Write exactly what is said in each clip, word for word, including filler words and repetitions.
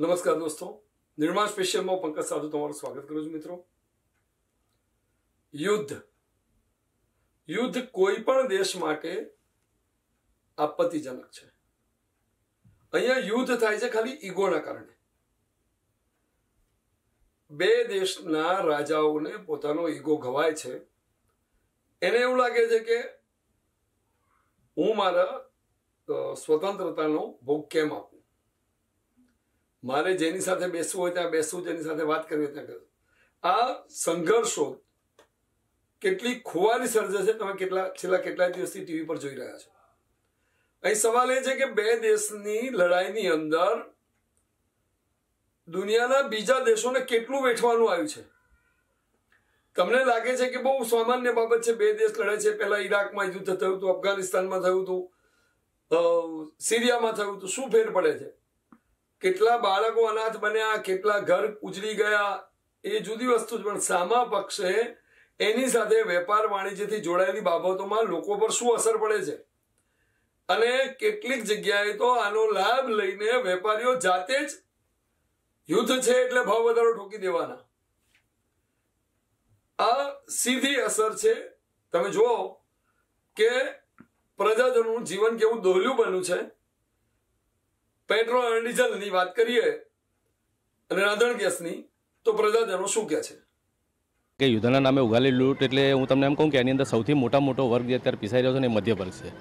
नमस्कार दोस्तों, निर्माण स्पेशल में पंकज साधु तुम्हारा स्वागत करूं मित्रों। युद्ध युद्ध कोई पण देश माटे आपत्तिजनक छे। अहींया युद्ध थाय छे खाली ईगोना कारणे। बे देशना राजाओने पोतानो ईगो गवाय छे। एने एवुं लागे छे के हूँ मारा स्वतंत्रतानो भोग केम आपू, मारे जेनी साथे बेसवू होय त्यां बेसवू, जेनी साथे वात करवी होय त्यां करूं। आ संघर्षो केटली खोवारी सर्जे छे। तमे केटला छेल्ला केटला दिवसथी टीवी पर जोई रह्या छो। अहीं सवाल ए छे के बे देशनी लड़ाईनी अंदर दुनियाना बीजा देशोने केटलुं वेठवानुं आव्युं छे। तमने लागे छे के बहु सामान्य बाबत छे, बे देश लड़े छे। पहेला इराकमां युद्ध थयुं हतुं, अफगानिस्तानमां थयुं हतुं, सीरियामां थयुं हतुं। शुं फेर पड़े छे? કેટલા બાળકો અનાથ બન્યા, કેટલા ઘર ઉજળી ગયા, એ જુદી વસ્તુ છે, પણ સામા પક્ષે એની સાથે વેપાર વાણિજ્યથી જોડાયેલી બાબતોમાં લોકો પર શું અસર પડે છે? અને કેટલીક જગ્યાએ તો આનો લાભ લઈને વેપારીઓ જાતે જ યુદ્ધ છે એટલે ભાવ વધારો ઠોકી દેવાના। આ સીધી અસર છે। તમે જુઓ કે પ્રજાજનનું જીવન કેવું દોહલ્યું બન્યું છે। पेट्रोल और डीजल की बात करिए, रांधण गैस की, तो प्रजाजनों शू कहे छे के युद्धना नामे उगाली लूट। एटले हूँ तमने एम कहूँ कि आनी अंदर सौथी मोटा मोटो वर्ग जे अत्यारे पीसाई रह्यो छे ने मध्यम वर्ग छे।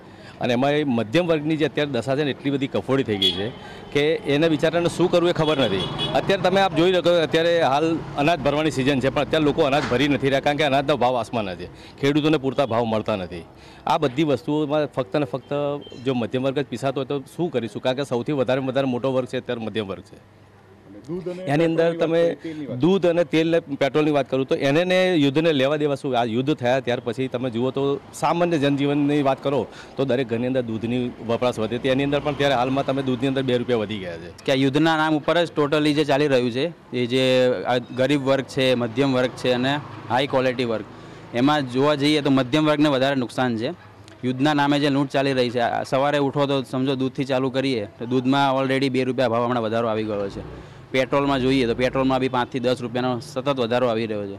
अने एमां मध्यम वर्गनी जे अत्यारे दशा छे ने एटली बधी कफोड़ी थई गई छे के एने बिचाराने शुं करवुं ए खबर नथी। अत्यारे तमे आप जोई रह्यो, अत्यारे हाल अनाज भरवानी सीजन छे, पण अत्यारे लोको अनाज भरी नथी रह्या, कारण के अनाजनो भाव आसमाने छे, खेडूतोने पूरता भाव मळता नथी। आ बधी वस्तुओमां फक्त ने फक्त जो मध्यम वर्ग ज पीसातो होय तो शुं करीशुं, कारण के सौथी वधारे वधारे मोटो वर्ग छे अत्यारे मध्यम वर्ग छे। એની અંદર તમે દૂધ અને તેલ પેટ્રોલની વાત કરું તો એને યુદ્ધને લેવા દેવા શું? આ યુદ્ધ થયા ત્યાર પછી તમે જુઓ તો સામાન્ય જનજીવનની વાત કરો તો દરેક ઘરની અંદર દૂધની વપરાશ વધે તે એની અંદર પણ ત્યારે હાલમાં તમે દૂધની અંદર બે રૂપિયા વધી ગયા છે કે યુદ્ધના નામ ઉપર જ ટોટલી જે ચાલી રહ્યું છે એ જે ગરીબ વર્ગ છે, મધ્યમ વર્ગ છે અને હાઈ ક્વોલિટી વર્ગ, એમાં જોવા જઈએ તો મધ્યમ વર્ગને વધારે નુકસાન છે। યુદ્ધના નામે જે લૂંટ ચાલી રહી છે, સવારે ઉઠો તો સમજો દૂધથી ચાલુ કરીએ તો દૂધમાં ઓલરેડી બે રૂપિયા ભાવ હમણાં વધારો આવી ગયો છે। પેટ્રોલમાં જોઈએ તો પેટ્રોલમાં બી પાંચથી દસ રૂપિયાનો સતત વધારો આવી રહ્યો છે,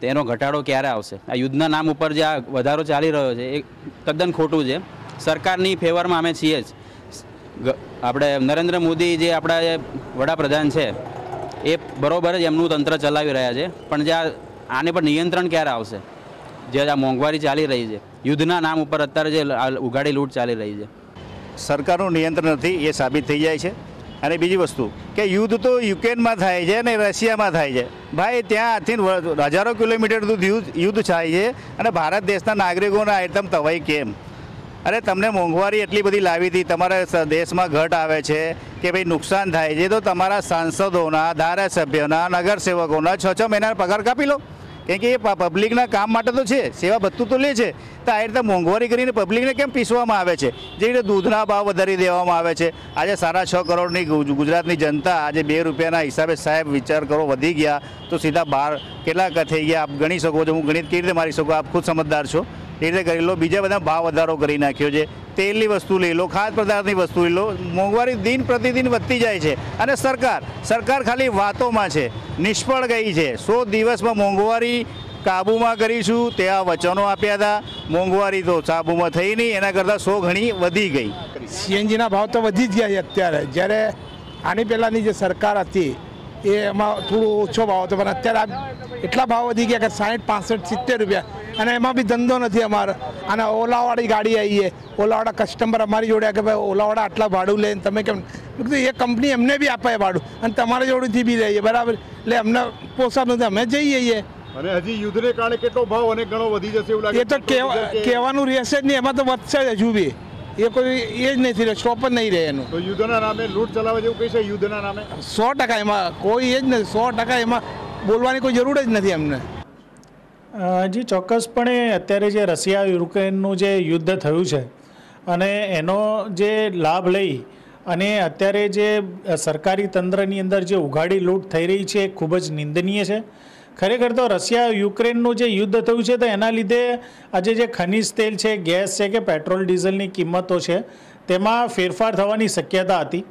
તો એનો ઘટાડો ક્યારે આવશે? આ યુદ્ધના નામ ઉપર જે આ વધારો ચાલી રહ્યો છે એ તદ્દન ખોટું છે। સરકારની ફેવરમાં અમે છીએ જ। આપણે નરેન્દ્ર મોદી જે આપણા વડાપ્રધાન છે એ બરાબર જ એમનું તંત્ર ચલાવી રહ્યા છે, પણ જે આ આને પર નિયંત્રણ ક્યારે આવશે? જે આ મોંઘવારી ચાલી રહી છે, યુદ્ધના નામ ઉપર અત્યારે જે ઉઘાડી લૂંટ ચાલી રહી છે, સરકારનું નિયંત્રણ નથી એ સાબિત થઈ જાય છે। અને બીજી વસ્તુ કે યુદ્ધ તો યુક્રેનમાં થાય છે ને રશિયામાં થાય છે, ભાઈ ત્યાંથી હજારો કિલોમીટર દૂધ યુદ્ધ થાય છે અને ભારત દેશના નાગરિકોને એકદમ તવાઈ કેમ? અરે તમને મોંઘવારી એટલી બધી લાવી હતી, તમારા દેશમાં ઘટ આવે છે કે ભાઈ નુકસાન થાય છે, તો તમારા સાંસદોના, ધારાસભ્યોના, નગરસેવકોના છ છ મહિનાનો પગાર કાપી લો, કેમ કે એ પબ્લિકના કામ માટે તો છે, સેવા ભથ્થું તો લે છે। તો આ રીતે મોંઘવારી કરીને પબ્લિકને કેમ પીસવામાં આવે છે? જે રીતે દૂધના ભાવ વધારી દેવામાં આવે છે, આજે સાડા છ કરોડની ગુજરાતની જનતા આજે બે રૂપિયાના હિસાબે સાહેબ વિચાર કરો વધી ગયા તો સીધા બાર કેટલા થઈ ગયા આપ ગણી શકો છો? હું ગણિત કેવી રીતે મારી શકું? આપ ખુદ સમજદાર છો, એ રીતે કરી લો। બીજા બધા ભાવ વધારો કરી નાખ્યો છે, તેલની વસ્તુ લઈ લો, ખાદ્ય પદાર્થની વસ્તુ લઈ લો, મોંઘવારી દિન પ્રતિદિન વધતી જાય છે। અને સરકાર સરકાર ખાલી વાતોમાં છે, નિષ્ફળ ગઈ છે। સો દિવસમાં મોંઘવારી કાબૂમાં કરીશું તે આ વચનો આપ્યા હતા, મોંઘવારી તો કાબૂમાં થઈ નહીં, એના કરતાં સો ઘણી વધી ગઈ। સીએનજીના ભાવ તો વધી જ ગયા છે અત્યારે, જ્યારે આની પહેલાંની જે સરકાર હતી એ એમાં થોડો ઓછો ભાવ હતો, પણ અત્યારે એટલા ભાવ વધી ગયા કે સાઠ પાસઠ સિત્તેર રૂપિયા, અને એમાં બી ધંધો નથી અમારો। અને ઓલાવાળી ગાડી આવીએ, ઓલાવાળા કસ્ટમર અમારી જોડે કે ભાઈ ઓલાવાળા આટલા ભાડું લે તમે કેમ? એ કંપની અમને બી આપે ભાડું અને તમારા જોડેથી બી લઈએ, બરાબર, એટલે અમને પોસાતું નથી, અમે જઈએ છીએ। અને હજી યુદ્ધને કારણે કેટલો ભાવ અને ઘણો વધી જશે એવું લાગે છે, એ તો કહેવાનું રહેશે જ નહીં, એમાં તો વધશે જ હજુ બી, એ કોઈ એ જ નથી રહ્યો, સ્ટોપ જ નહીં રહે એનું। તો યુદ્ધના નામે લૂંટ ચલાવે જેવું કહી છે? યુદ્ધના નામે સો ટકા એમાં કોઈ એ જ નથી, સો ટકા એમાં બોલવાની કોઈ જરૂર જ નથી અમને। હજી ચોક્કસપણે અત્યારે જે રશિયા યુક્રેનનું જે યુદ્ધ થયું છે અને એનો જે લાભ લઈ અને અત્યારે જે સરકારી તંત્રની અંદર જે ઉઘાડી લૂંટ થઈ રહી છે એ ખૂબ જ નિંદનીય છે ખરેખર તો। રશિયા યુક્રેનનું જે યુદ્ધ થયું છે તો એના લીધે આજે જે ખનિજ તેલ છે, ગેસ છે કે પેટ્રોલ ડીઝલની કિંમતો છે તેમાં ફેરફાર થવાની શક્યતા હતી,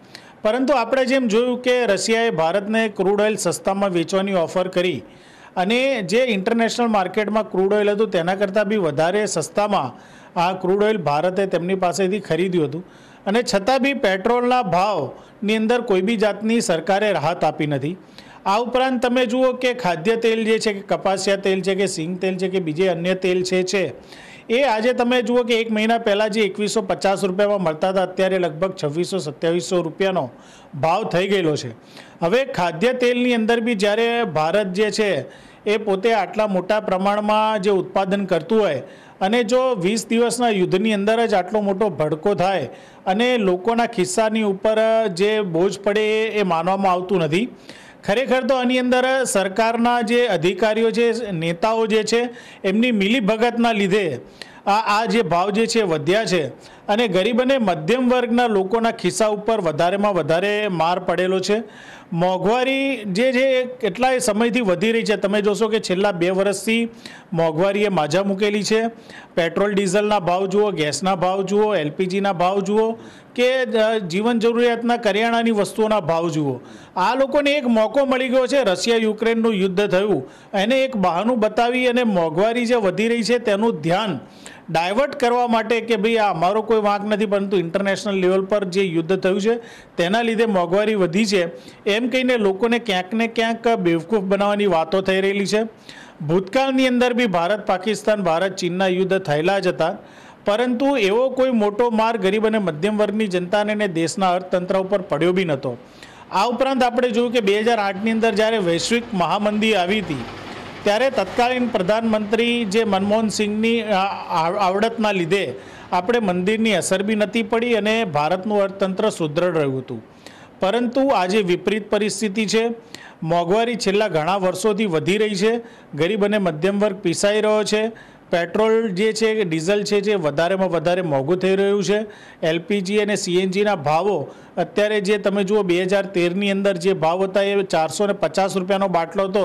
परंतु आपणे जेम जोयुं के रशियाए भारतने क्रूड ऑइल सस्तामां वेचवानी ऑफर करी अने जे इंटरनेशनल मार्केट में क्रूड ऑइल हतुं तेना करतां बी वधारे सस्तामां आ क्रूड ऑइल भारते तेमनी पासेथी खरीद्युं हतुं अने छतां बी पेट्रोलना भावनी अंदर कोई बी जातनी सरकारे राहत आपी नथी। आ उपरांत तमे जुओ के खाद्य तेल जे छे के कपासिया तेल छे के सींग तेल छे के बीजे अन्य तेल छे छे ए आज तमे जुओ कि एक महीना पहला जे एकवीसो पचास रुपया में मळता था अत्यारे लगभग छवीसो सत्यावीसो रुपयानो भाव थई गयेलो छे। हवे खाद्य तेलनी अंदर बी ज्यारे भारत जे छे ए पोते आटला मोटा प्रमाणमां जे उत्पादन करतुं होय अने जो वीस दिवसना युद्धनी अंदर ज आटलो मोटो भड़को थाय अने लोकोना खिस्सानी उपर जे बोझ पड़े ए मानवामां आवतुं नथी। खरेखर तो आनी अंदर सरकारना जे अधिकारीओ जे नेताओ जे छे एमनी मिलीभगतना लीधे आ आ जे भाव जे छे वध्या छे अने गरीब अने मध्यम वर्गना लोकोना खिस्सा उपर वधारेमां वधारे मार पड़ेलो छे। मोंघवारी जे जे કેટલાય સમયથી વધી રહી છે, તમે જોશો કે છેલ્લા બે વર્ષથી મોંઘવારીએ માજા મૂકેલી છે। પેટ્રોલ ડીઝલના ભાવ જુઓ, ગેસના ભાવ જુઓ, એલપીજીના ભાવ જુઓ કે જીવન જરૂરિયાતના કરિયાણાની વસ્તુઓના ભાવ જુઓ। આ લોકોને એક મોકો મળી ગયો છે, રશિયા યુક્રેનનું યુદ્ધ થયું એને એક બહાનું બતાવી અને મોંઘવારી જે વધી રહી છે તેનું ધ્યાન ડાયવર્ટ કરવા માટે કે ભાઈ આ અમારો કોઈ વાંક નથી, પરંતુ ઇન્ટરનેશનલ લેવલ પર જે યુદ્ધ થયું છે તેના લીધે મોંઘવારી વધી છે એમ કહીને લોકોને ક્યાંક ને ક્યાંક બેવકૂફ બનાવવાની વાતો થઈ રહેલી છે। ભૂતકાળની અંદર બી ભારત પાકિસ્તાન ભારત ચીનના યુદ્ધ થયેલા જ હતા, પરંતુ એવો કોઈ મોટો માર ગરીબ અને મધ્યમ વર્ગની જનતાને અને દેશના અર્થતંત્ર ઉપર પડ્યો બી નહોતો। આ ઉપરાંત આપણે જોયું કે બે હજાર આઠની અંદર જ્યારે વૈશ્વિક મહામંદી આવી હતી ત્યારે તત્કાલીન પ્રધાનમંત્રી જે મનમોહન સિંહની આવડતના લીધે આપણે મંદિરની અસર બી નથી પડી અને ભારતનું અર્થતંત્ર સુદૃઢ રહ્યું હતું। પરંતુ આજે વિપરીત પરિસ્થિતિ છે, મોંઘવારી છેલ્લા ઘણા વર્ષોથી વધી રહી છે, ગરીબ અને મધ્યમ વર્ગ પીસાઈ રહ્યો છે, પેટ્રોલ જે છે કે ડીઝલ છે જે વધારેમાં વધારે મોંઘું થઈ રહ્યું છે, એલપીજી અને સીએનજીના ભાવો અત્યારે જે તમે જુઓ બે હજાર તેરની અંદર જે ભાવ હતા એ ચારસો ને પચાસ રૂપિયાનો બાટલો હતો,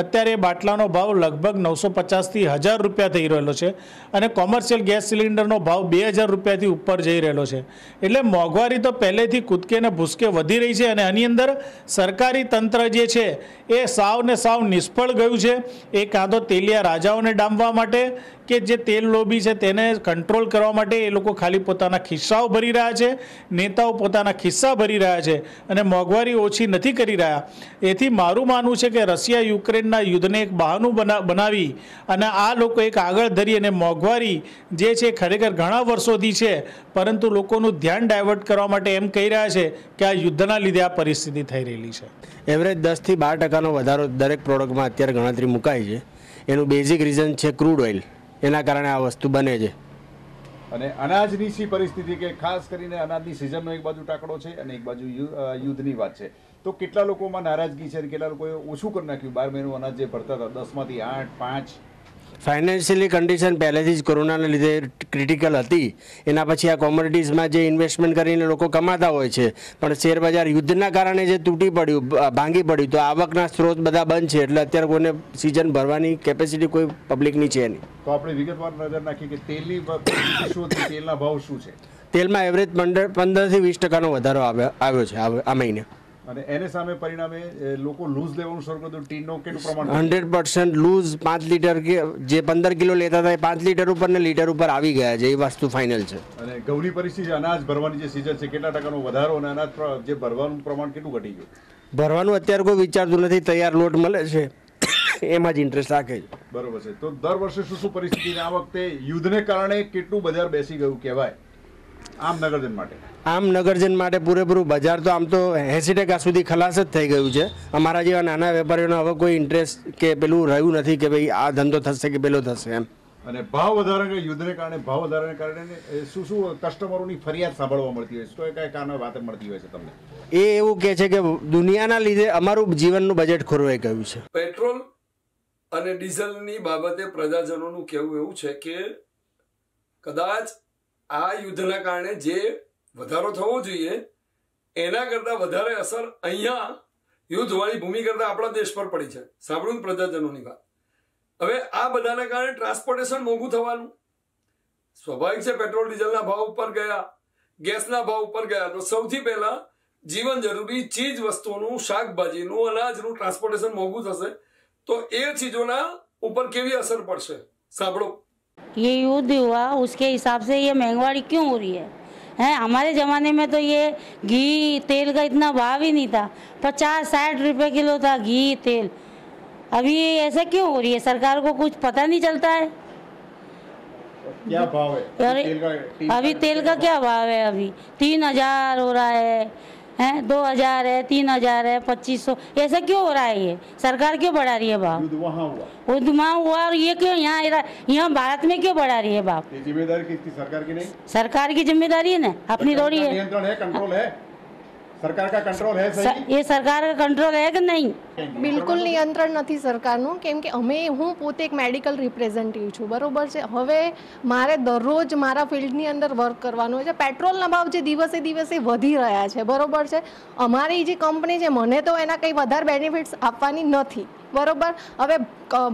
અત્યારે એ બાટલાનો ભાવ લગભગ નવસો પચાસથી હજાર રૂપિયા થઈ રહેલો છે અને કોમર્શિયલ ગેસ સિલિન્ડરનો ભાવ બે હજાર રૂપિયાથી ઉપર જઈ રહેલો છે। એટલે મોંઘવારી તો પહેલેથી કૂદકે ને ભૂસકે વધી રહી છે અને આની અંદર સરકારી તંત્ર જે છે એ સાવ ને સાવ નિષ્ફળ ગયું છે, એ કાં તો તેલિયા રાજાઓને ડામવા માટે કે જે તેલ લોબી છે તેને કંટ્રોલ કરવા માટે એ લોકો ખાલી પોતાના ખિસ્સાઓ ભરી રહ્યા છે, નેતાઓ પોતાના ખિસ્સા ભરી રહ્યા છે અને મોંઘવારી ઓછી નથી કરી રહ્યા। એથી મારું માનવું છે કે રશિયા યુક્રેનના યુદ્ધને એક બહાનું બનાવી અને આ લોકો એક આગળ ધરી અને મોંઘવારી જે છે ખરેખર ઘણા વર્ષોથી છે, પરંતુ લોકોનું ધ્યાન ડાયવર્ટ કરવા માટે એમ કહી રહ્યા છે કે આ યુદ્ધના લીધે આ પરિસ્થિતિ થઈ રહેલી છે। એવરેજ દસથી બાર ટકાનો વધારો દરેક પ્રોડક્ટમાં અત્યારે ગણતરી મુકાય છે, એનું બેઝિક રીઝન છે ક્રૂડ ઓઇલ, એના કારણે આ વસ્તુ બને છે। અને અનાજની સી પરિસ્થિતિ કે ખાસ કરીને અનાજની સિઝનનો એક બાજુ ટાકડો છે અને એક બાજુ યુદ્ધની વાત છે, તો કેટલા લોકોમાં નારાજગી છે અને કેટલા લોકોએ ઓછું કરી નાખ્યું? બાર મહિનું અનાજ જે ભરતા હતા દસમાંથી આઠ પાંચ ફાઇનાન્શિયલી કન્ડિશન પહેલેથી જ કોરોનાને લીધે ક્રિટિકલ હતી, એના પછી આ કોમોડિટીઝમાં જે ઇન્વેસ્ટમેન્ટ કરીને લોકો કમાતા હોય છે પણ શેરબજાર યુદ્ધના કારણે જે તૂટી પડ્યું ભાંગી પડ્યું તો આવકના સ્ત્રોત બધા બંધ છે, એટલે અત્યારે કોઈને સિઝન ભરવાની કેપેસિટી કોઈ પબ્લિકની છે નહીં। તો આપણે વિગતવાર નજર નાખીએ કે તેલની શું તેલના ભાવ શું છે? તેલમાં એવરેજ પંદરથી વીસ ટકાનો વધારો આવ્યો છે આ મહિને અને એને સામે પરિણામે લોકો લૂઝ લેવાનું શરૂ કર્યું। ટીનનો કેટલું પ્રમાણ હંડ્રેડ પર્સન્ટ લૂઝ પાંચ લીટર કે જે પંદર કિલો લેતા હતા એ પાંચ લીટર ઉપર ને લીટર ઉપર આવી ગયા છે, એ વસ્તુ ફાઇનલ છે। અને ગૌરી પરિસ્થિતિ અનાજ ભરવાની જે સિઝન છે કેટલા ટકાનો વધારો અને અનાજ જે ભરવાનું પ્રમાણ કેટલું ઘટી ગયું? ભરવાનું અત્યારે કોઈ વિચારતું નથી, તૈયાર લોટ મળે છે એમાં જ ઇન્ટરેસ્ટ રાખે છે। બરોબર છે, તો દર વર્ષે શું શું પરિસ્થિતિ આ વખતે યુદ્ધને કારણે કેટલું બજાર બેસી ગયું કહેવાય આમ નગરજન માટે? આમ નગરજન માટે પૂરેપૂરું બજાર તો આમ તો એંસી ટકા સુધી ખલાસ જ થઈ ગયું છે। અમારા જેવા નાના વેપારીઓનો હવે કોઈ ઇન્ટરેસ્ટ કે પેલું રહ્યું નથી કે ભાઈ આ ધંધો થશે કે પેલો થશે એમ। અને ભાવ વધારા યુદ્ધને કારણે ભાવ વધારાને કારણે શું શું કસ્ટમરોની ફરિયાદ સાંભળવા મળતી હોય છે? તો એ કઈ કારણે વાત મળતી હોય છે તમને? એ એવું કહે છે કે દુનિયાના લીધે અમારું જીવનનું બજેટ ખોરવાઈ ગયું છે। પેટ્રોલ અને ડીઝલની બાબતે પ્રજાજનોનું કહેવું એવું છે કે કદાચ આ યુદ્ધના કારણે જે વધારો થવો જોઈએ એના કરતાં વધારે અસર અહીંયા યુદ્ધવાળી ભૂમિ કરતાં આપણા દેશ પર પડી છે। સાંભળ્યું પ્રજાજનોની વાત? હવે આ બધાના કારણે ટ્રાન્સપોર્ટેશન મોંઘું થવાનું સ્વાભાવિક છે, પેટ્રોલ ડીઝલના ભાવ ઉપર ગયા, ગેસના ભાવ ઉપર ગયા, તો સૌથી પહેલાં जीवन जरूरी चीज वस्तुओं शाकभाजी अनाज ट्रांसपोर्टेशन मोघू थशे तो ए चीजों ऊपर केवी असर पड़शे। साबड़ो ये युद्ध हुआ उसके हिसाब से ये महंगाई क्यों हो रही है है हमारे ज़माने में तो ये घी तेल का इतना भाव ही नहीं था, पचास साठ रुपए किलो था घी तेल। अभी ऐसा क्यों हो रही है? सरकार को कुछ पता नहीं चलता है क्या भाव है तेल का, तेल अभी तेल का क्या भाव है? अभी तीन हजार हो रहा है, हैं दो हजार है, तीन हजार है, पच्चीस सौ। ऐसा क्यों हो रहा है? ये सरकार क्यों बढ़ा रही है भाव? युद्ध वहाँ हुआ और ये क्यों यहाँ यहाँ भारत में क्यों बढ़ा रही है भाव? जिम्मेदारी किसकी? सरकार की नहीं? सरकार की जिम्मेदारी है ना, अपनी थोड़ी है। नियंत्रण है, कंट्रोल है, सरकार का कंट्रोल है सही? ये सरकार का कंट्रोल है कि नहीं? बिल्कुल नियंत्रण नहीं सरकारનું, કેમ કે અમે હું પોતે એક મેડિકલ રિપ્રેઝેન્ટેટિવ છું, બરોબર છે? હવે મારે દરરોજ મારા ફિલ્ડની અંદર વર્ક કરવાનું હોય છે, પેટ્રોલના ભાવ જે દિવસે દિવસે વધી રહ્યા છે, બરોબર છે? અમારી જે કંપની છે મને તો એના કંઈ વધારે બેનિફિટ્સ આપવાની નથી, બરોબર? હવે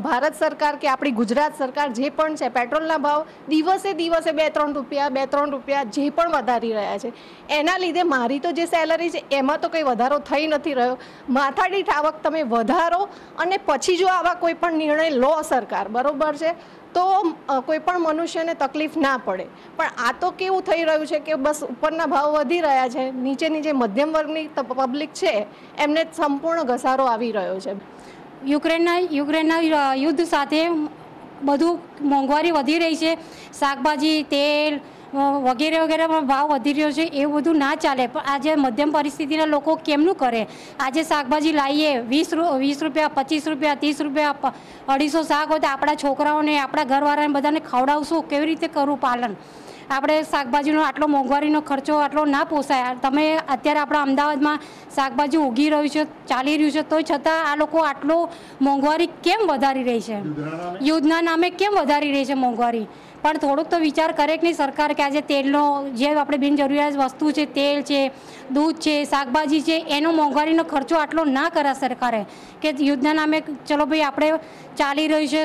ભારત સરકાર કે આપણી ગુજરાત સરકાર જે પણ છે પેટ્રોલના ભાવ દિવસે દિવસે બે ત્રણ રૂપિયા બે ત્રણ રૂપિયા જે પણ વધારી રહ્યા છે એના લીધે મારી તો જે સેલરી છે એમાં તો કંઈ વધારો થઈ નથી રહ્યો। માથાદીઠ આવક તમે વધારો અને પછી જો આવા કોઈ પણ નિર્ણય લો સરકાર, બરોબર છે, તો કોઈ પણ મનુષ્યને તકલીફ ના પડે। પણ આ તો કેવું થઈ રહ્યું છે કે બસ ઉપરના ભાવ વધી રહ્યા છે, નીચેની જે મધ્યમ વર્ગની પબ્લિક છે એમને સંપૂર્ણ ઘસારો આવી રહ્યો છે। યુક્રેનના યુક્રેનના યુદ્ધ સાથે બધું મોંઘવારી વધી રહી છે, શાકભાજી તેલ વગેરે વગેરેમાં ભાવ વધી રહ્યો છે, એવું બધું ના ચાલે। પણ આજે મધ્યમ પરિસ્થિતિના લોકો કેમનું કરે? આજે શાકભાજી લાવીએ વીસ વીસ રૂપિયા પચીસ રૂપિયા ત્રીસ રૂપિયા અઢીસો શાક હોય તો આપણા છોકરાઓને આપણા ઘરવાળાને બધાને ખવડાવશું કેવી રીતે? કરવું પાલન આપણે શાકભાજીનો આટલો મોંઘવારીનો ખર્ચો આટલો ના પોસાય। તમે અત્યારે આપણા અમદાવાદમાં શાકભાજી ઉગી રહ્યું છે, ચાલી રહ્યું છે, તો છતાં આ લોકો આટલો મોંઘવારી કેમ વધારી રહી છે? યુદ્ધના નામે કેમ વધારી રહી છે મોંઘવારી? पर थोड़ोक तो विचार करे कि नहीं सरकार के आज तेलनो जे आपणे बिनजरूरियात वस्तु है तेल है दूध है शाकभाजी है एनो मोंघवारीनो खर्चो आटलो ना करे सरकारे के युद्धना नामे। चलो भाई आपणे चाली रह्युं छे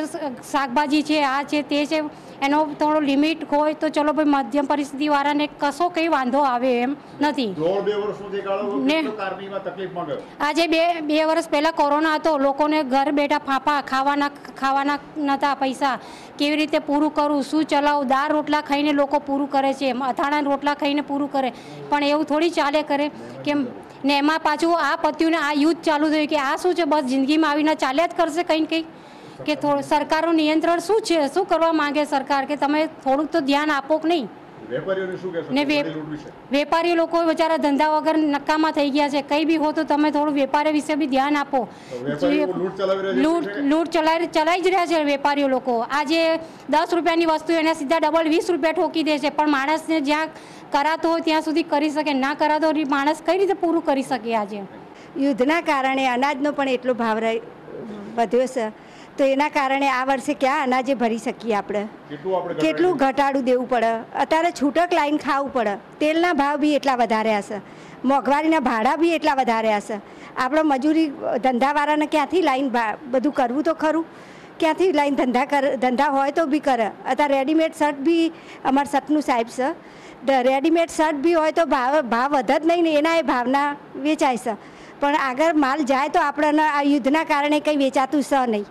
शाकभाजी है आ है ते है एनो थोड़ो लिमिट होय तो चलो भाई मध्यम परिस्थिति वाळाने कसो कई वांधो आवे एम नथी। आज बे बे वर्ष पहला कोरोना हतो, लोकोने घर बेठा फाफा खावाना खावाना नता पैसा केवी रीते पूरुं करूं शूँ चलावूं, दार रोटला खाईने लोको पूरुं करे छे, અથાણા રોટલા ખાઈને પૂરું કરે, પણ એવું થોડી ચાલે કરે કે ને એમાં પાછું આ પત્યુંને આ યુદ્ધ ચાલુ થયું કે આ શું છે? બસ જિંદગીમાં આવીને ચાલ્યા જ કરશે કંઈ કંઈ કે થોડું સરકારનું નિયંત્રણ શું છે? શું કરવા માંગે સરકાર કે તમે થોડુંક તો ધ્યાન આપો કે નહીં? વેપારીઓને શું કહેશો? ને વેપારી લોકો બિચારા ધંધા વગર નકામા થઈ ગયા છે, કંઈ બી હો તો તમે થોડું વેપારી વિશે બી ધ્યાન આપો। લૂંટ લૂંટ ચલાવી ચલાવી જ રહ્યા છે વેપારીઓ લોકો। આજે દસ રૂપિયાની વસ્તુ એને સીધા ડબલ વીસ રૂપિયા ઠોકી દે છે, પણ માણસને જ્યાં કરાતો હોય ત્યાં સુધી કરી શકે, ના કરાતો માણસ કઈ રીતે પૂરું કરી શકે? આજે યુદ્ધના કારણે અનાજનો પણ એટલો ભાવ વધ્યો છે તો એના કારણે આ વર્ષે ક્યાં અનાજે ભરી શકીએ આપણે? કેટલું ઘટાડું દેવું પડે? અત્યારે છૂટક લાઈન ખાવું પડે, તેલના ભાવ બી એટલા વધાર્યા છે, મોંઘવારીના ભાડા બી એટલા વધાર્યા છે। આપણો મજૂરી ધંધાવાળાને ક્યાંથી લાઈન બધું કરવું તો ખરું? ક્યાંથી લાઈન ધંધા કર ધંધા હોય તો બી કરે। અત્યારે રેડીમેડ શર્ટ બી અમારા સટનું સાહેબ છે, રેડીમેડ શર્ટ બી હોય તો ભાવ ભાવ વધત નહીં ને એના એ ભાવના વેચાય છે, પણ આગળ માલ જાય તો આપણને આ યુદ્ધના કારણે કંઈ વેચાતું છે નહીં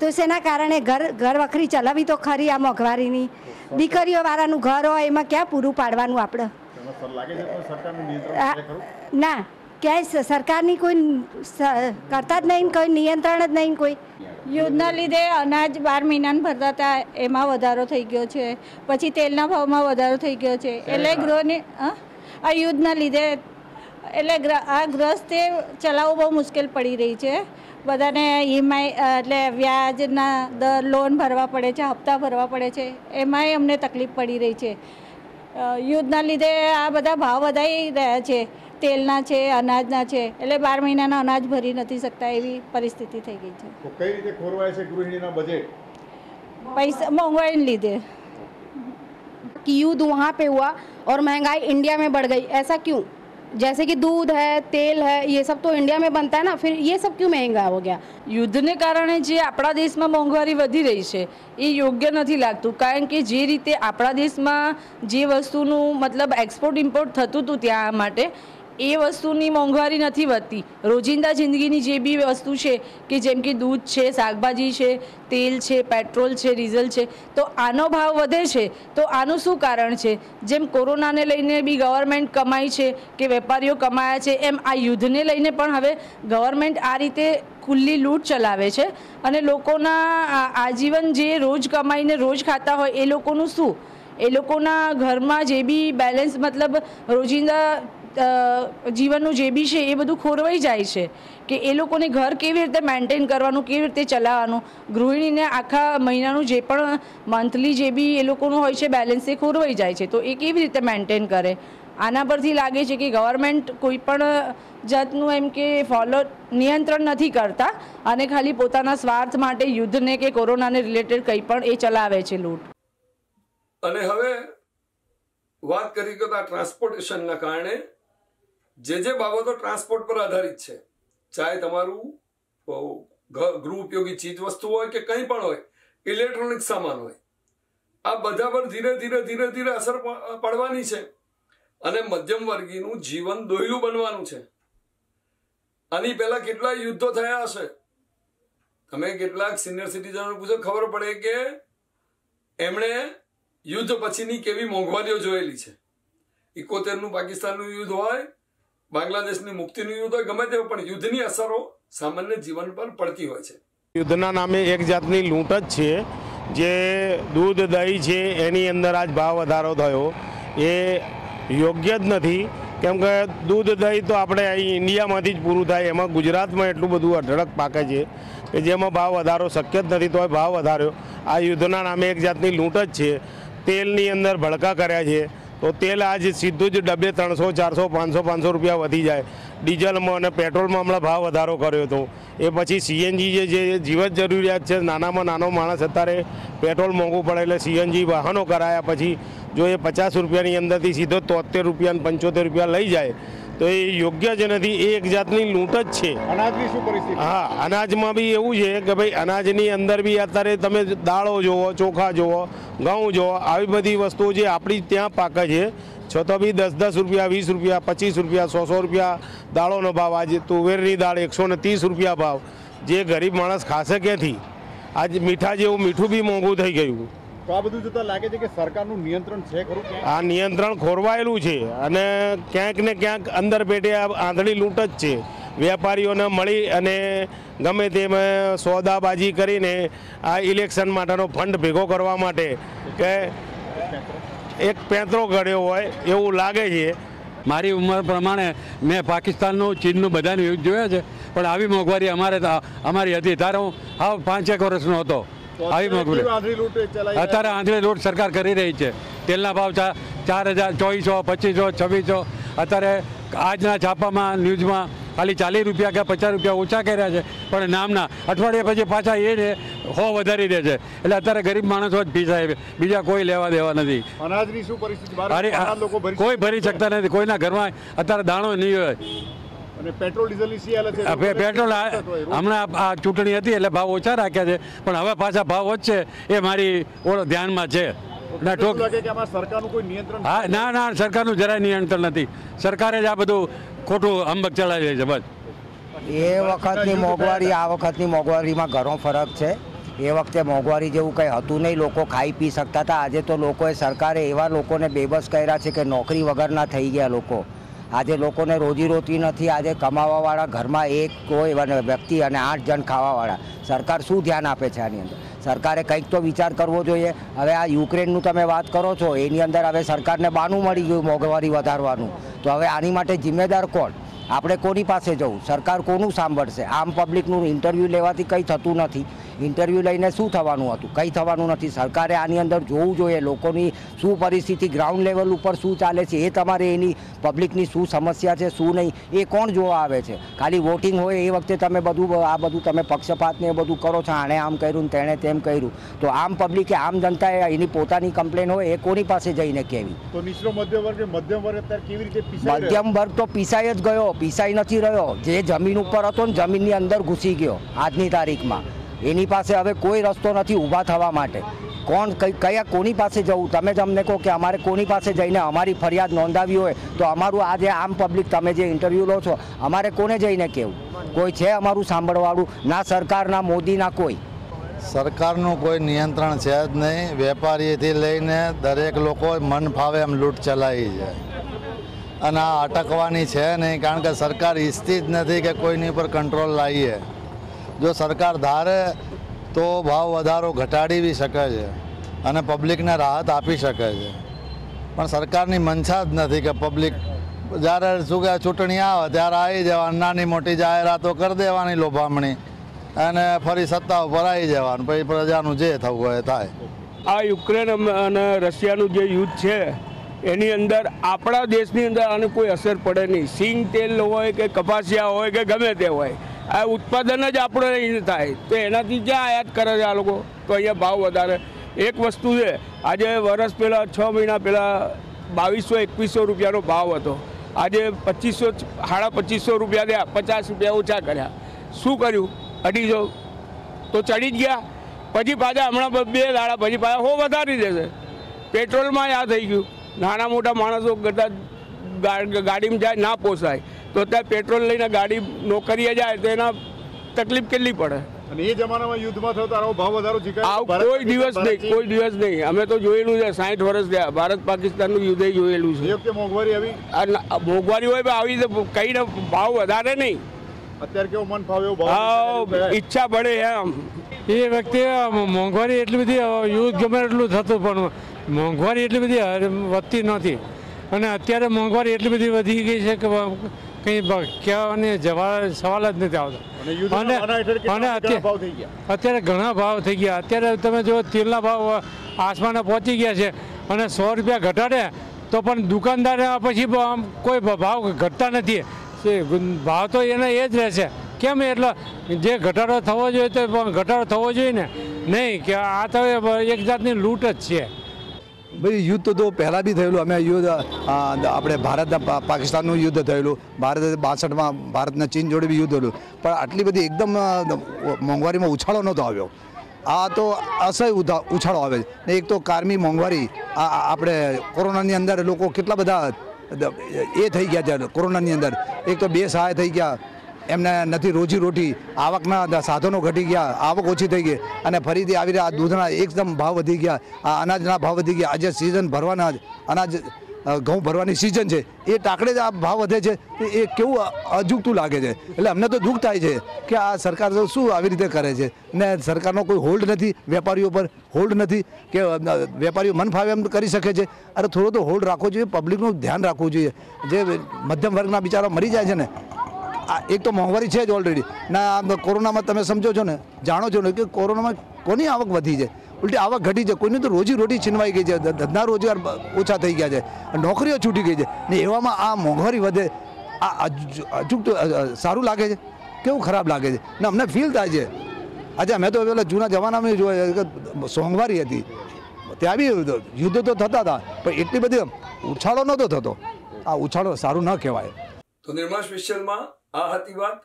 તો શેના કારણે ઘર ઘર વખરી ચલાવી તો ખરી? આ મોંઘવારીની દીકરીઓ વાળાનું ઘર હોય એમાં ક્યાં પૂરું પાડવાનું આપણે? ના ક્યાંય સરકારની કોઈ કરતા જ નહીં, કોઈ નિયંત્રણ જ નહીં કોઈ। યુદ્ધના લીધે અનાજ બાર મહિનાને ભરતા હતા એમાં વધારો થઈ ગયો છે, પછી તેલના ભાવમાં વધારો થઈ ગયો છે, એટલે ગૃહને આ યુદ્ધના લીધે એટલે આ ગ્રસ્તે ચલાવવું બહુ મુશ્કેલ પડી રહી છે। બધાને ઈએમઆઈ એટલે વ્યાજના દર લોન ભરવા પડે છે, હપ્તા ભરવા પડે છે, એમાંય અમને તકલીફ પડી રહી છે। યુદ્ધના લીધે આ બધા ભાવ વધારી રહ્યા છે, તેલના છે, અનાજના છે, એટલે બાર મહિનાના અનાજ ભરી નથી શકતા એવી પરિસ્થિતિ થઈ ગઈ છે। તો કઈ રીતે ખોરવાય છે ગૃહિણીના બજેટ? પૈસા મોંઘવારીને લીધે કે યુદ્ધ वहां पे हुआ और महंगाई इंडिया में बढ़ गई, ऐसा क्यों? जैसे कि दूध है तेल है ये सब तो इंडिया में बनता है ना, फिर ये सब क्यों महंगा हो गया? યુદ્ધને કારણે જે આપણા દેશમાં મોંઘવારી વધી રહી છે એ યોગ્ય નથી લાગતું, કારણ કે જે રીતે આપણા દેશમાં જે વસ્તુનું મતલબ એક્સપોર્ટ ઇમ્પોર્ટ થતું હતું ત્યાં માટે એ વસ્તુની મોંઘવારી નથી વધતી। રોજિંદા જિંદગીની જે બી વસ્તુ છે કે જેમ કે દૂધ છે, શાકભાજી છે, તેલ છે, પેટ્રોલ છે, ડીઝલ છે, તો આનો ભાવ વધે છે તો આનું શું કારણ છે? જેમ કોરોનાને લઈને બી ગવર્મેન્ટ કમાઈ છે કે વેપારીઓ કમાયા છે, એમ આ યુદ્ધને લઈને પણ હવે ગવર્મેન્ટ આ રીતે ખુલ્લી લૂંટ ચલાવે છે અને લોકોના આજીવન જે રોજ કમાઈને રોજ ખાતા હોય એ લોકોનું શું? એ લોકોના ઘરમાં જે બી બેલેન્સ મતલબ રોજિંદા जीवन जे बी है ये बधु खोरवाई जाए कि ए लोग ने घर केवी रीते मेंटेन करवानुं, केवी रीते चलावानुं, गृहिणी ने आखा महीनानुं जे पण मंथली जे बी ए लोकोनुं होय छे बेलेंस ए खोरवाई जाए छे, तो ए केवी रीते मेंटेन करे। आना परथी लागे छे कि गवर्मेंट कोईपण जातनुं एम के फॉलो नियंत्रण नथी करता अने खाली पोताना स्वार्थ माटे युद्ध ने के कोरोना ने रिलेटेड कंईपण ए चलावे छे लूट। अने हवे वात करी के आ ट्रांसपोर्टेशनना कारणे जे जे बाबतो ट्रांसपोर्ट पर आधारित है, चाहे तमारू गृह उपयोगी चीज वस्तु हो के कहीं पण हो, इलेक्ट्रॉनिक सामान हो, आ बधा पर धीरे धीरे धीरे धीरे असर पड़वानी छे अने मध्यम वर्गीनुं जीवन दोयलुं बनवानुं छे। आनी पहेला केटला युद्धो थया हशे, तमे केटलाक सीनियर सिटीजनों ने पूछो खबर पड़े कि एमणे युद्ध पछीनी केवी मोंघवारीओ जोयेली छे। इकोतेर नुं पाकिस्ताननुं युद्ध होय, बांग्लादेश ने मुक्ति युद्ध हो, गमे ते पण युद्धनी असरो सामान्य जीवन पर पड़ती होय छे। युद्धना नामे एक जातनी लूंट ज छे जे दूध दही छे एनी अंदर आज भाव वधारो थयो ए योग्य ज नथी। केम के दूध दही तो आपणे अहीं इंडियामांथी ज पूरुं थाय, एमां गुजरातमां एटलुं बधुं अढळक पाके छे के जेमां भाव वधारो शक्य ज नथी, तोय भाव वधार्यो। आ युद्धना नामे एक जातनी लूंट ज छे। तेलनी अंदर भड़का कर्या छे तो तेल आज सीधू ज डब्बे त्रणसो चारसो पांचसो पांचसो रुपया वधी जाए। डीजल में अने पेट्रोल में हमें भाव वधारो कर्यो तो ए पछी सीएनजी जे जे जीवन जरूरियात छे, नानामां नानो माणस अत्यारे पेट्रोल मोंघू पड़े एटले सीएनजी वाहनों कराया पछी जो ये पचास रुपयानी अंदरथी सीधो तोतेर रुपया पंचोतेर रुपया लई जाए तो ये योग्य ज नथी। एक जातनी लूंट ज छे। अनाजनी शुं परिस्थिति? हाँ, अनाज में भी एवुं छे के भाई अनाजनी अंदर भी अत्यारे तमे दाळो जोवो, चोखा जोवो, घऊँ जोवो, आवी बधी वस्तुओ जे आपणी त्यां पाके छे छतां भी दस दस रुपया, वीस रुपया, पचीस रुपया, सौ सौ रुपया दाळोनो भाव। आज तुवेरनी दाळ एक सौ तीस रुपया भाव, जे गरीब माणस खाशे क्यांथी? आज मीठा जेवुं मीठुं भी मोंघू थई गयुं। तो आ बधुं जोता लागे छे के सरकारनुं नियंत्रण छे खरुं? आ नियंत्रण खोरवायेलुं छे अने क्यांक ने क्यांक अंदर पेटे आ आंधळी लूंट ज छे। वेपारीओने मळी अने गमे तेम सौदाबाजी करीने आ इलेक्शन माटेनो फंड भेगो करवा माटे के एक पेंतरो गळ्यो होय एवुं लागे छे। मारी उमर प्रमाणे मैं पाकिस्ताननुं चीननुं बधाने युद्ध जोया छे, पण आवी मोंघवारी अमारे अमारी हती त्यारे हुं हाव पांच एक वर्षनो हतो। अत्यारे आंधळी लूंट सरकार करी रही है। तेलना भाव चार चार हज़ार चौबीसो पच्चीसो छवीसो अत्यारे आजना छापा में न्यूज में खाली चालीस रुपया के पचास रुपया ओछा कर्या छे, पण नामना अठवाडिया पछी पाछा ए हो वधारी दे छे। एटले अत्यारे गरीब माणसो ज पीसाय, बीजा कोई लेवा देवा नथी। अनाजनी शुं परिस्थिति? अरे कोई भरी शकता नथी, कोईना घरमां अत्यारे दाणो नहीं होय। पेट्रोल डीजल पेट्रोल हमणां आ चूंटणी हती एटले भाव ओछा राख्या छे, पण हवे पाछा भाव वधशे ए मारी ओळो ध्यानमां छे। ना ठोक लागे के आमां सरकारनुं कोई नियंत्रण? हां ना ना सरकारनुं જરાય નિયંત્રણ નથી। સરકારે જ આ બધું ખોટું અંબક ચલાવી રહી છે। બસ એ વખતની મોંઘવારી આ વખતની મોંઘવારીમાં ઘણો ફરક છે। એ વખતે મોંઘવારી જેવું કંઈ હતું નહીં, લોકો ખાઈ પી શકતા હતા। આજે તો લોકોએ સરકારે એવા લોકોને બેબસ કર્યા છે કે નોકરી વગરના થઈ ગયા લોકો। આજે લોકોને રોજીરોટી નથી, આજે કમાવાવાળા ઘરમાં એક કોઈ વ્યક્તિ અને આઠ જણ ખાવાવાળા। સરકાર શું ધ્યાન આપે છે આની અંદર? સરકારે કંઈક તો વિચાર કરવો જોઈએ। હવે આ યુક્રેનનું તમે વાત કરો છો, એની અંદર હવે સરકારને બાનું મળી ગયું મોંઘવારી વધારવાનું, તો હવે આની માટે જિમ્મેદાર કોણ? આપણે કોની પાસે જવું? સરકાર કોનું સાંભળશે? આમ પબ્લિકનું ઇન્ટરવ્યૂ લેવાથી કંઈ થતું નથી। ઇન્ટરવ્યૂ લઈને શું થવાનું હતું? કંઈ થવાનું નથી। સરકારે આની અંદર જોવું જોઈએ લોકોની શું પરિસ્થિતિ, ગ્રાઉન્ડ લેવલ ઉપર શું ચાલે છે, એ તમારે એની પબ્લિકની શું સમસ્યા છે શું નહીં, એ કોણ જોવા આવે છે? ખાલી વોટિંગ હોય એ વખતે તમે બધું આ બધું તમે પક્ષપાતને એ બધું કરો છો, આણે આમ કર્યું તેણે તેમ કર્યું, તો આમ પબ્લિકે આમ જનતાએ એની પોતાની કમ્પ્લેન હોય એ કોની પાસે જઈને કહેવી? તો નીચલો મધ્યમ વર્ગ મધ્યમ વર્ગ અત્યારે કેવી રીતે પીસાય? મધ્યમ વર્ગ તો પીસાઈ જ ગયો, પીસાઈ નથી રહ્યો। જે જમીન ઉપર હતો ને જમીનની અંદર ઘૂસી ગયો આજની તારીખમાં। એની પાસે હવે કોઈ રસ્તો નથી ઊભા થવા માટે। કોણ કયા કોની પાસે જવું તમે જ અમને કહો કે અમારે કોની પાસે જઈને અમારી ફરિયાદ નોંધાવી હોય તો અમારું આ જે આમ પબ્લિક તમે જે ઇન્ટરવ્યૂ લો છો અમારે કોને જઈને કહેવું? કોઈ છે અમારું સાંભળવાળું? ના સરકાર, ના મોદી, ના કોઈ. સરકારનું કોઈ નિયંત્રણ છે જ નહીં. વેપારીથી લઈને દરેક લોકો મન ફાવે એમ લૂંટ ચલાવી જાય અને આ અટકવાની છે નહીં, કારણ કે સરકાર ઈચ્છતી જ નથી કે કોઈની પર કંટ્રોલ લાવીએ. જો સરકાર ધારે તો ભાવ વધારો ઘટાડી બી શકે છે અને પબ્લિકને રાહત આપી શકે છે, પણ સરકારની મંશા જ નથી કે પબ્લિક જ્યારે શું કે ચૂંટણી આવે ત્યારે આવી જવાની, નાની મોટી જાહેરાતો કરી દેવાની લોભામણી અને ફરી સત્તા ઉપર આવી જવાનું, પછી પ્રજાનું જે થવું હોય થાય. આ યુક્રેન અને રશિયાનું જે યુદ્ધ છે એની અંદર આપણા દેશની અંદર આને કોઈ અસર પડે નહીં. સિંગ તેલ હોય કે કપાસિયા હોય કે ગમે તે હોય, આ ઉત્પાદન જ આપણો અહીં થાય તો એનાથી જ્યાં આયાત કરે છે આ લોકો તો અહીંયા ભાવ વધારે. એક વસ્તુ છે, આજે વરસ પહેલાં છ મહિના પહેલાં બાવીસો એકવીસો રૂપિયાનો ભાવ હતો, આજે પચીસો સાડા પચીસો રૂપિયા થયા, પચાસ રૂપિયા ઓછા કર્યા. શું કર્યું? અઢીસો તો ચડી જ ગયા, પછી પાછા હમણાં બે દાડા પછી પાછા હો વધારી દેશે. પેટ્રોલમાં આ થઈ ગયું, નાના મોટા માણસો કરતા ગાડીમાં જાય ના પોસાય તો અત્યારે પેટ્રોલ લઈને ગાડી નોકરીએ જાય તો એના તકલીફ કેટલી પડે? અને એ જમાનામાં યુદ્ધમાં થયો તારો ભાવ વધારો જીકાય? કોઈ દિવસ નહીં, કોઈ દિવસ નહીં. અમે તો જોયેલું છે, સાઠ વર્ષ ગયા ભારત પાકિસ્તાનનું યુદ્ધ જોયેલું છે. કે મોંઘવારી આવી, આ મોંઘવારી હોય આવી રીતે કહીને ભાવ વધારે નહીં. અત્યારે કેવો મન ફાવે એવો ભાવ, ઈચ્છા પડે એમ. એ વખતે મોંઘવારી એટલી બધી, યુદ્ધ ગમે એટલું થતું પણ મોંઘવારી એટલી બધી વધતી નહોતી, અને અત્યારે મોંઘવારી એટલી બધી વધી ગઈ છે કે કંઈ કહેવાને જવા સવાલ જ નથી આવતો. અને અને અત્યારે ઘણા ભાવ થઈ ગયા. અત્યારે તમે જો તેલના ભાવ આસમાને પહોંચી ગયા છે અને સો રૂપિયા ઘટાડે તો પણ દુકાનદારે પછી કોઈ ભાવ ઘટતા નથી, ભાવ તો એના એ જ રહેશે. કેમ? એટલે જે ઘટાડો થવો જોઈએ તો ઘટાડો થવો જોઈએ ને, નહીં કે આ તો એક જાતની લૂંટ જ છે. ભાઈ યુદ્ધ તો પહેલાં બી થયેલું, અમે યુદ્ધ આપણે ભારતના પાકિસ્તાનનું યુદ્ધ થયેલું, ભારત બાસઠમાં ભારતના ચીન જોડે બી યુદ્ધ થયેલું, પણ આટલી બધી એકદમ મોંઘવારીમાં ઉછાળો નહોતો આવ્યો. આ તો અસહ્ય ઉછાળો આવે છે ને. એક તો કારમી મોંઘવારી, આ આપણે કોરોનાની અંદર લોકો કેટલા બધા એ થઈ ગયા છે. કોરોનાની અંદર એક તો બે સહાય થઈ ગયા, એમને નથી રોજી રોટી, આવકના સાધનો ઘટી ગયા, આવક ઓછી થઈ ગઈ, અને ફરીથી આવી રહ્યા દૂધના એકદમ ભાવ વધી ગયા, આ અનાજના ભાવ વધી ગયા. આજે સિઝન ભરવાના અનાજ ઘઉં ભરવાની સિઝન છે, એ ટાંકડે જ આ ભાવ વધે છે. એ કેવું અજુગતું લાગે છે. એટલે અમને તો દુઃખ થાય છે કે આ સરકાર તો શું આવી રીતે કરે છે, ને સરકારનો કોઈ હોલ્ડ નથી, વેપારીઓ પર હોલ્ડ નથી કે વેપારીઓ મન ફાવે એમ કરી શકે છે. અરે થોડો તો હોલ્ડ રાખવો જોઈએ, પબ્લિકનું ધ્યાન રાખવું જોઈએ. જે મધ્યમ વર્ગના બિચારા મરી જાય છે ને, આ એક તો મોંઘવારી છે જ ઓલરેડી ના. કોરોનામાં તમે સમજો છો ને, જાણો છો ને કે કોરોનામાં કોની આવક વધી છે? ઉલટી આવક ઘટી છે. કોઈની તો રોજી રોટી છીનવાઈ ગઈ છે, ધંધા રોજગાર ઓછા થઈ ગયા છે, નોકરીઓ છૂટી ગઈ છે, ને એવામાં આ મોંઘવારી વધે, આ અચૂક સારું લાગે છે? કેવું ખરાબ લાગે છે ને, અમને ફીલ થાય છે. આજે અમે તો પેલા જૂના જમાનામાં જોયા કે સોંઘવારી હતી, ત્યાં બી યુદ્ધ તો થતા હતા પણ એટલી બધી ઉછાળો નહોતો થતો. આ ઉછાળો સારું ન કહેવાય. તો નિર્મા સ્પેશિયલમાં આ હતી વાત,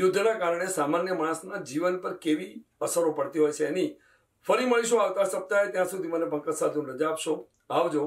યુદ્ધના કારણે સામાન્ય માણસના જીવન પર કેવી અસરો પડતી હોય છે એની. ફરી મળીશું આવતા સપ્તાહે. ત્યાં સુધી મને પંકજ સાધુ રજા આપશો. આવજો.